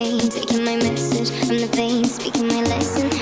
Taking my message from the veins, speaking my lesson.